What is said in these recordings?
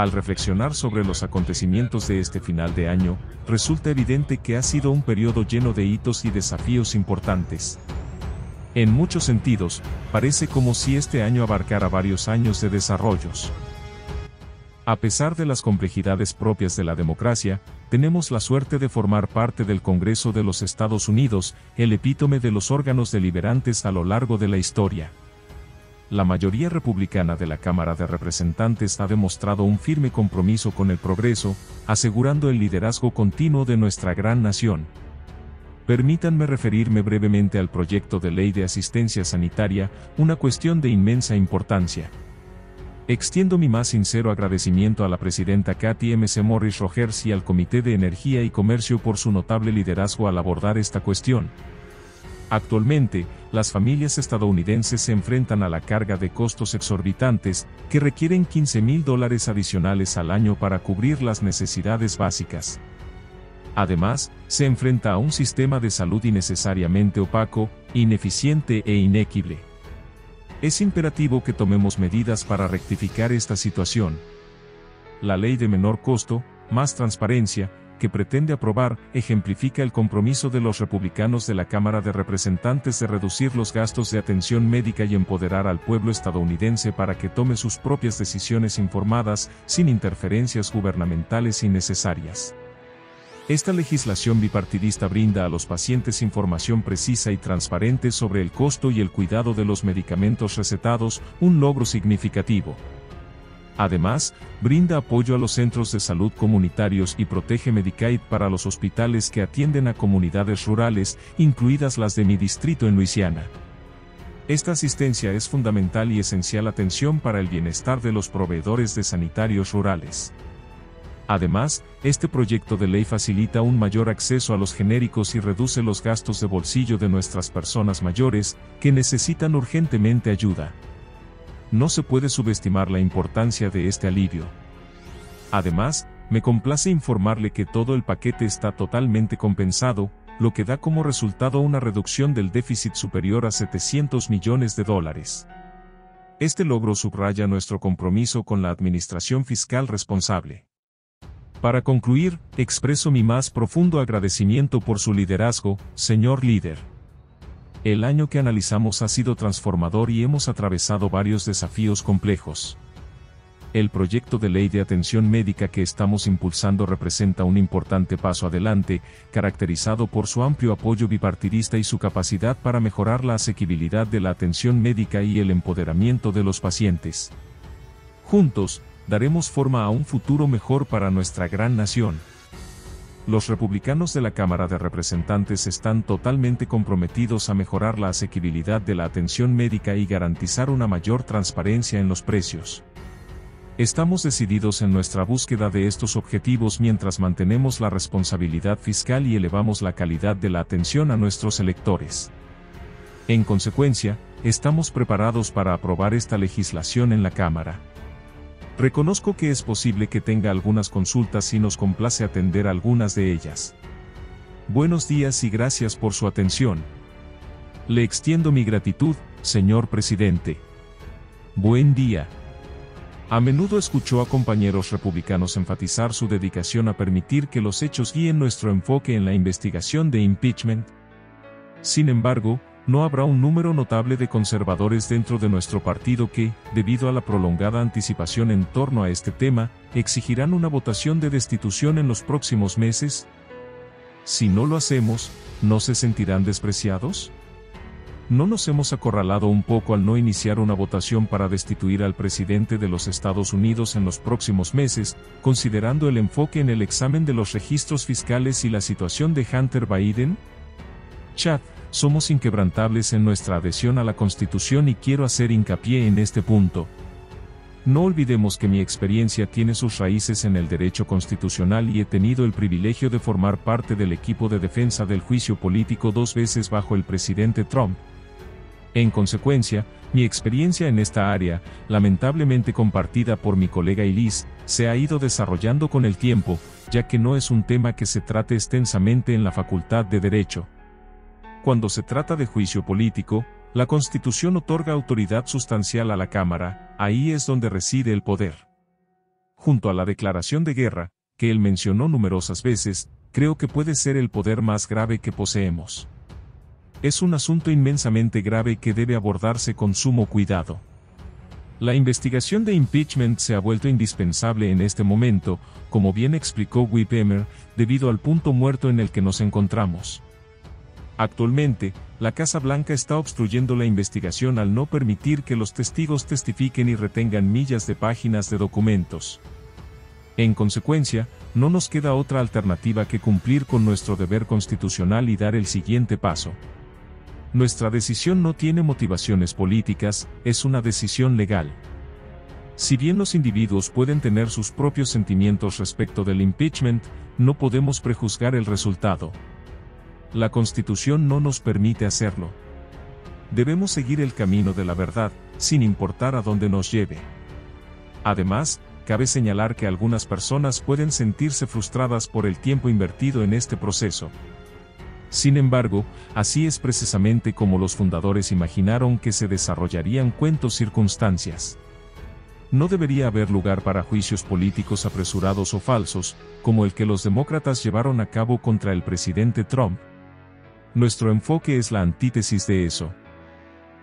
Al reflexionar sobre los acontecimientos de este final de año, resulta evidente que ha sido un periodo lleno de hitos y desafíos importantes. En muchos sentidos, parece como si este año abarcara varios años de desarrollos. A pesar de las complejidades propias de la democracia, tenemos la suerte de formar parte del Congreso de los Estados Unidos, el epítome de los órganos deliberantes a lo largo de la historia. La mayoría republicana de la Cámara de Representantes ha demostrado un firme compromiso con el progreso, asegurando el liderazgo continuo de nuestra gran nación. Permítanme referirme brevemente al proyecto de ley de asistencia sanitaria, una cuestión de inmensa importancia. Extiendo mi más sincero agradecimiento a la presidenta Kathy M.C. Morris-Rogers y al Comité de Energía y Comercio por su notable liderazgo al abordar esta cuestión. Actualmente, las familias estadounidenses se enfrentan a la carga de costos exorbitantes, que requieren $15,000 adicionales al año para cubrir las necesidades básicas. Además, se enfrenta a un sistema de salud innecesariamente opaco, ineficiente e inequitable. Es imperativo que tomemos medidas para rectificar esta situación. La ley de menor costo, más transparencia, que pretende aprobar, ejemplifica el compromiso de los republicanos de la Cámara de Representantes de reducir los gastos de atención médica y empoderar al pueblo estadounidense para que tome sus propias decisiones informadas, sin interferencias gubernamentales innecesarias. Esta legislación bipartidista brinda a los pacientes información precisa y transparente sobre el costo y el cuidado de los medicamentos recetados, un logro significativo. Además, brinda apoyo a los centros de salud comunitarios y protege Medicaid para los hospitales que atienden a comunidades rurales, incluidas las de mi distrito en Luisiana. Esta asistencia es fundamental y esencial atención para el bienestar de los proveedores de sanitarios rurales. Además, este proyecto de ley facilita un mayor acceso a los genéricos y reduce los gastos de bolsillo de nuestras personas mayores, que necesitan urgentemente ayuda. No se puede subestimar la importancia de este alivio. Además, me complace informarle que todo el paquete está totalmente compensado, lo que da como resultado una reducción del déficit superior a $700 millones. Este logro subraya nuestro compromiso con la administración fiscal responsable. Para concluir, expreso mi más profundo agradecimiento por su liderazgo, señor líder. El año que analizamos ha sido transformador y hemos atravesado varios desafíos complejos. El proyecto de ley de atención médica que estamos impulsando representa un importante paso adelante, caracterizado por su amplio apoyo bipartidista y su capacidad para mejorar la asequibilidad de la atención médica y el empoderamiento de los pacientes. Juntos, daremos forma a un futuro mejor para nuestra gran nación. Los republicanos de la Cámara de Representantes están totalmente comprometidos a mejorar la asequibilidad de la atención médica y garantizar una mayor transparencia en los precios. Estamos decididos en nuestra búsqueda de estos objetivos mientras mantenemos la responsabilidad fiscal y elevamos la calidad de la atención a nuestros electores. En consecuencia, estamos preparados para aprobar esta legislación en la Cámara. Reconozco que es posible que tenga algunas consultas y nos complace atender algunas de ellas. Buenos días y gracias por su atención. Le extiendo mi gratitud, señor presidente. Buen día. A menudo escuchó a compañeros republicanos enfatizar su dedicación a permitir que los hechos guíen nuestro enfoque en la investigación de impeachment. Sin embargo, no habrá un número notable de conservadores dentro de nuestro partido que, debido a la prolongada anticipación en torno a este tema, exigirán una votación de destitución en los próximos meses. Si no lo hacemos, ¿no se sentirán despreciados? ¿No nos hemos acorralado un poco al no iniciar una votación para destituir al presidente de los Estados Unidos en los próximos meses, considerando el enfoque en el examen de los registros fiscales y la situación de Hunter Biden? Chat. Somos inquebrantables en nuestra adhesión a la Constitución y quiero hacer hincapié en este punto. No olvidemos que mi experiencia tiene sus raíces en el derecho constitucional y he tenido el privilegio de formar parte del equipo de defensa del juicio político dos veces bajo el presidente Trump. En consecuencia, mi experiencia en esta área, lamentablemente compartida por mi colega Elise, se ha ido desarrollando con el tiempo, ya que no es un tema que se trate extensamente en la Facultad de Derecho. Cuando se trata de juicio político, la Constitución otorga autoridad sustancial a la Cámara, ahí es donde reside el poder. junto a la declaración de guerra, que él mencionó numerosas veces, creo que puede ser el poder más grave que poseemos. Es un asunto inmensamente grave que debe abordarse con sumo cuidado. La investigación de impeachment se ha vuelto indispensable en este momento, como bien explicó Whipemer, debido al punto muerto en el que nos encontramos. Actualmente, la Casa Blanca está obstruyendo la investigación al no permitir que los testigos testifiquen y retengan millas de páginas de documentos. En consecuencia, no nos queda otra alternativa que cumplir con nuestro deber constitucional y dar el siguiente paso. Nuestra decisión no tiene motivaciones políticas, es una decisión legal. Si bien los individuos pueden tener sus propios sentimientos respecto del impeachment, no podemos prejuzgar el resultado. La Constitución no nos permite hacerlo. Debemos seguir el camino de la verdad, sin importar a dónde nos lleve. Además, cabe señalar que algunas personas pueden sentirse frustradas por el tiempo invertido en este proceso. Sin embargo, así es precisamente como los fundadores imaginaron que se desarrollarían cuentos circunstancias. No debería haber lugar para juicios políticos apresurados o falsos, como el que los demócratas llevaron a cabo contra el presidente Trump. Nuestro enfoque es la antítesis de eso.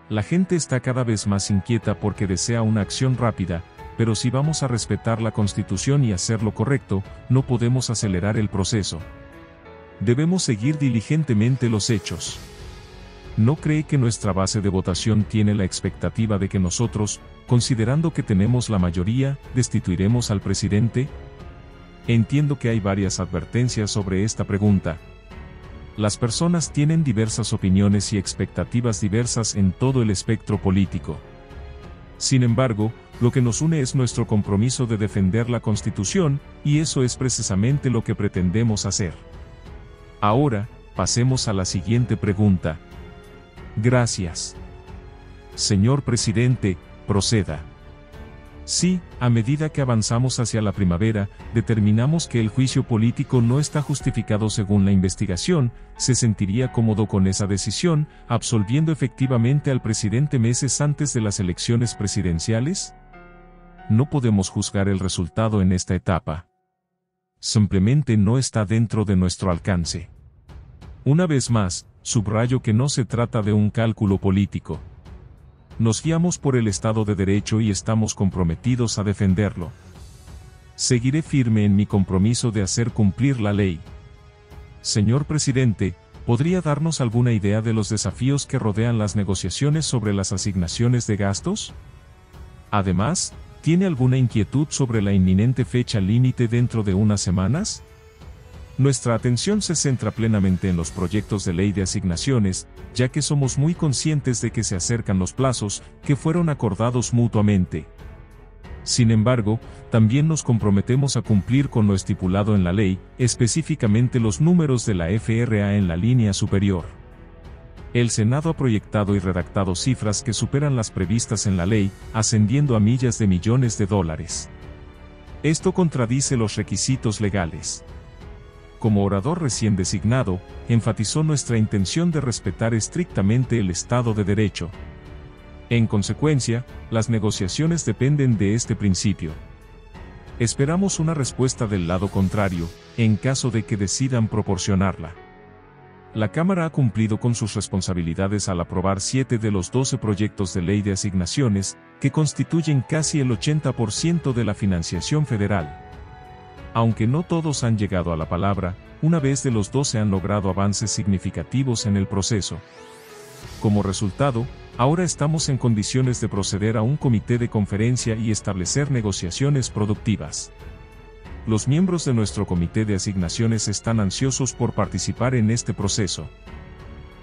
La gente está cada vez más inquieta porque desea una acción rápida, pero si vamos a respetar la Constitución y hacer lo correcto, no podemos acelerar el proceso. Debemos seguir diligentemente los hechos. ¿No cree que nuestra base de votación tiene la expectativa de que nosotros, considerando que tenemos la mayoría, destituiremos al presidente? Entiendo que hay varias advertencias sobre esta pregunta. Las personas tienen diversas opiniones y expectativas diversas en todo el espectro político. Sin embargo, lo que nos une es nuestro compromiso de defender la Constitución, y eso es precisamente lo que pretendemos hacer. Ahora, pasemos a la siguiente pregunta. Gracias. Señor presidente, proceda. Sí, a medida que avanzamos hacia la primavera, determinamos que el juicio político no está justificado según la investigación, se sentiría cómodo con esa decisión, absolviendo efectivamente al presidente meses antes de las elecciones presidenciales. No podemos juzgar el resultado en esta etapa. Simplemente no está dentro de nuestro alcance. Una vez más, subrayo que no se trata de un cálculo político. Nos guiamos por el Estado de Derecho y estamos comprometidos a defenderlo. Seguiré firme en mi compromiso de hacer cumplir la ley. Señor presidente, ¿podría darnos alguna idea de los desafíos que rodean las negociaciones sobre las asignaciones de gastos? Además, ¿tiene alguna inquietud sobre la inminente fecha límite dentro de unas semanas? Nuestra atención se centra plenamente en los proyectos de ley de asignaciones, ya que somos muy conscientes de que se acercan los plazos que fueron acordados mutuamente. Sin embargo, también nos comprometemos a cumplir con lo estipulado en la ley, específicamente los números de la FRA en la línea superior. El Senado ha proyectado y redactado cifras que superan las previstas en la ley, ascendiendo a millas de millones de dólares. Esto contradice los requisitos legales. Como orador recién designado, enfatizó nuestra intención de respetar estrictamente el Estado de Derecho. En consecuencia, las negociaciones dependen de este principio. Esperamos una respuesta del lado contrario, en caso de que decidan proporcionarla. La Cámara ha cumplido con sus responsabilidades al aprobar 7 de los 12 proyectos de ley de asignaciones, que constituyen casi el 80% de la financiación federal. Aunque no todos han llegado a la palabra, una vez de los 12 han logrado avances significativos en el proceso. Como resultado, ahora estamos en condiciones de proceder a un comité de conferencia y establecer negociaciones productivas. Los miembros de nuestro comité de asignaciones están ansiosos por participar en este proceso.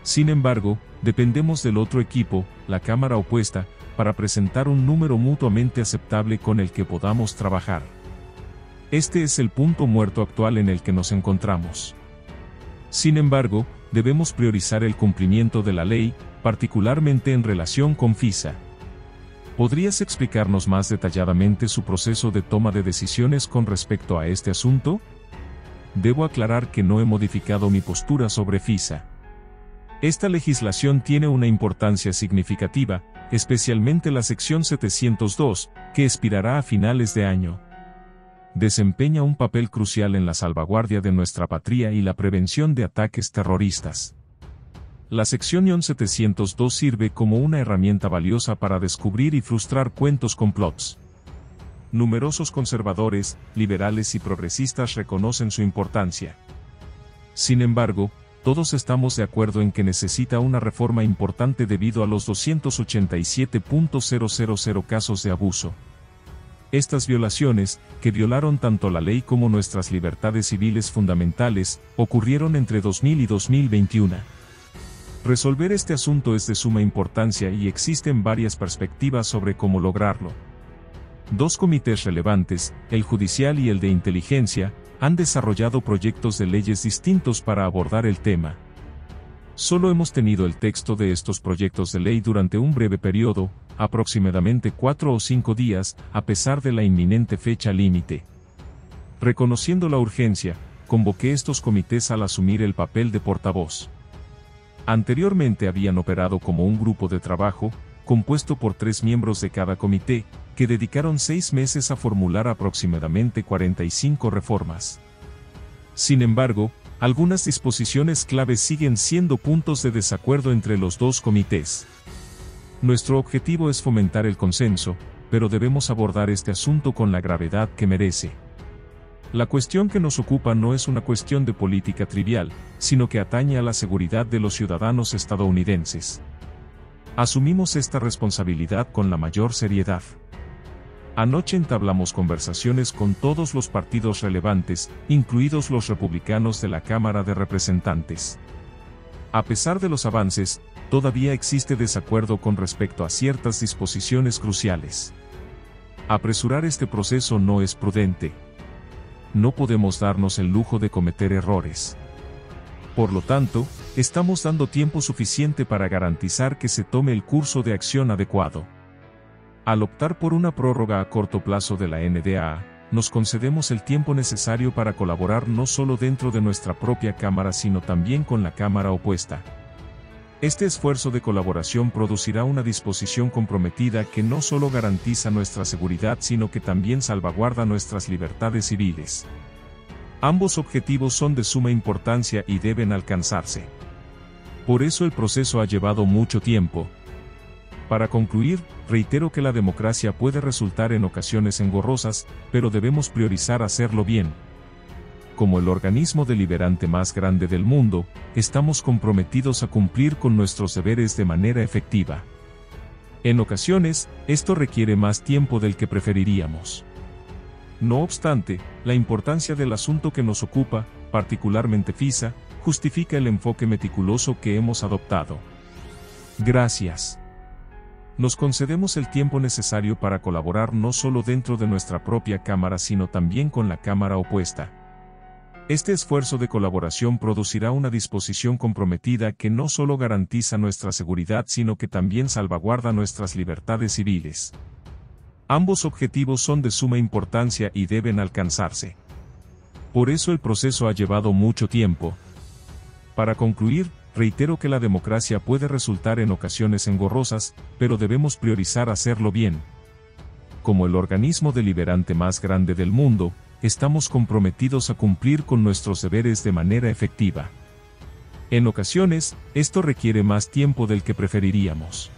Sin embargo, dependemos del otro equipo, la Cámara opuesta, para presentar un número mutuamente aceptable con el que podamos trabajar. Este es el punto muerto actual en el que nos encontramos. Sin embargo, debemos priorizar el cumplimiento de la ley, particularmente en relación con FISA. ¿Podrías explicarnos más detalladamente su proceso de toma de decisiones con respecto a este asunto? Debo aclarar que no he modificado mi postura sobre FISA. Esta legislación tiene una importancia significativa, especialmente la sección 702, que expirará a finales de año. desempeña un papel crucial en la salvaguardia de nuestra patria y la prevención de ataques terroristas. La sección 1702 sirve como una herramienta valiosa para descubrir y frustrar cuentos complots. Numerosos conservadores, liberales y progresistas reconocen su importancia. Sin embargo, todos estamos de acuerdo en que necesita una reforma importante debido a los 287.000 casos de abuso. Estas violaciones, que violaron tanto la ley como nuestras libertades civiles fundamentales, ocurrieron entre 2000 y 2021. Resolver este asunto es de suma importancia y existen varias perspectivas sobre cómo lograrlo. Dos comités relevantes, el judicial y el de inteligencia, han desarrollado proyectos de leyes distintos para abordar el tema. Solo hemos tenido el texto de estos proyectos de ley durante un breve periodo, aproximadamente 4 o 5 días, a pesar de la inminente fecha límite. Reconociendo la urgencia, convoqué estos comités al asumir el papel de portavoz. Anteriormente habían operado como un grupo de trabajo, compuesto por 3 miembros de cada comité, que dedicaron 6 meses a formular aproximadamente 45 reformas. Sin embargo, algunas disposiciones clave siguen siendo puntos de desacuerdo entre los dos comités. Nuestro objetivo es fomentar el consenso, pero debemos abordar este asunto con la gravedad que merece. La cuestión que nos ocupa no es una cuestión de política trivial, sino que atañe a la seguridad de los ciudadanos estadounidenses. Asumimos esta responsabilidad con la mayor seriedad. Anoche entablamos conversaciones con todos los partidos relevantes, incluidos los republicanos de la Cámara de Representantes. A pesar de los avances, todavía existe desacuerdo con respecto a ciertas disposiciones cruciales. Apresurar este proceso no es prudente. No podemos darnos el lujo de cometer errores. Por lo tanto, estamos dando tiempo suficiente para garantizar que se tome el curso de acción adecuado. Al optar por una prórroga a corto plazo de la NDAA, nos concedemos el tiempo necesario para colaborar no solo dentro de nuestra propia Cámara, sino también con la Cámara opuesta. Este esfuerzo de colaboración producirá una disposición comprometida que no solo garantiza nuestra seguridad, sino que también salvaguarda nuestras libertades civiles. Ambos objetivos son de suma importancia y deben alcanzarse. Por eso el proceso ha llevado mucho tiempo. Para concluir, reitero que la democracia puede resultar en ocasiones engorrosas, pero debemos priorizar hacerlo bien. Como el organismo deliberante más grande del mundo, estamos comprometidos a cumplir con nuestros deberes de manera efectiva. En ocasiones, esto requiere más tiempo del que preferiríamos. No obstante, la importancia del asunto que nos ocupa, particularmente FISA, justifica el enfoque meticuloso que hemos adoptado. Gracias. Nos concedemos el tiempo necesario para colaborar no solo dentro de nuestra propia Cámara, sino también con la Cámara opuesta. Este esfuerzo de colaboración producirá una disposición comprometida que no solo garantiza nuestra seguridad, sino que también salvaguarda nuestras libertades civiles. Ambos objetivos son de suma importancia y deben alcanzarse. Por eso el proceso ha llevado mucho tiempo. Para concluir, reitero que la democracia puede resultar en ocasiones engorrosas, pero debemos priorizar hacerlo bien. Como el organismo deliberante más grande del mundo, estamos comprometidos a cumplir con nuestros deberes de manera efectiva. En ocasiones, esto requiere más tiempo del que preferiríamos.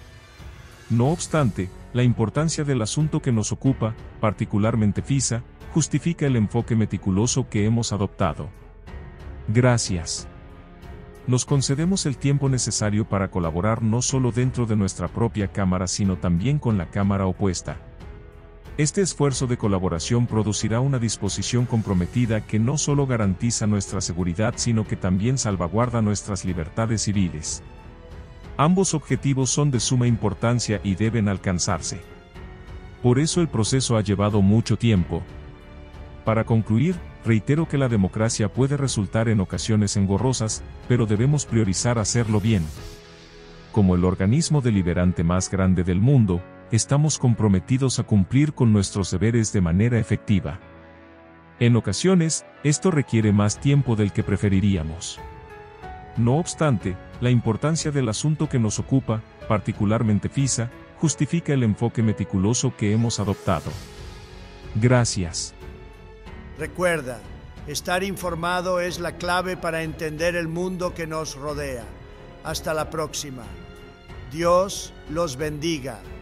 No obstante, la importancia del asunto que nos ocupa, particularmente FISA, justifica el enfoque meticuloso que hemos adoptado. Gracias. Nos concedemos el tiempo necesario para colaborar no solo dentro de nuestra propia Cámara, sino también con la Cámara opuesta. Este esfuerzo de colaboración producirá una disposición comprometida que no solo garantiza nuestra seguridad, sino que también salvaguarda nuestras libertades civiles. Ambos objetivos son de suma importancia y deben alcanzarse. Por eso el proceso ha llevado mucho tiempo. Para concluir, reitero que la democracia puede resultar en ocasiones engorrosas, pero debemos priorizar hacerlo bien. Como el organismo deliberante más grande del mundo, estamos comprometidos a cumplir con nuestros deberes de manera efectiva. En ocasiones, esto requiere más tiempo del que preferiríamos. No obstante, la importancia del asunto que nos ocupa, particularmente FISA, justifica el enfoque meticuloso que hemos adoptado. Gracias. Recuerda, estar informado es la clave para entender el mundo que nos rodea. Hasta la próxima. Dios los bendiga.